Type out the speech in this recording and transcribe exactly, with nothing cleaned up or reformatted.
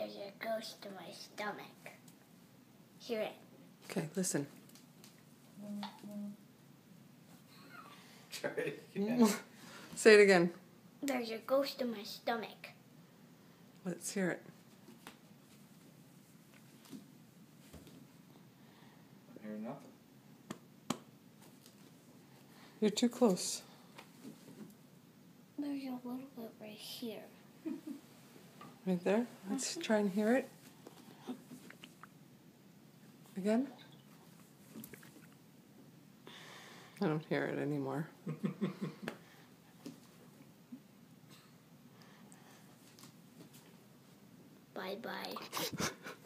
there's a ghost in my stomach. Hear it. Okay, listen. Try it again. Say it again. There's a ghost in my stomach. Let's hear it. I hear nothing. You're too close. There's a little bit right here. Right there? Let's try and hear it. Again? I don't hear it anymore. Bye-bye.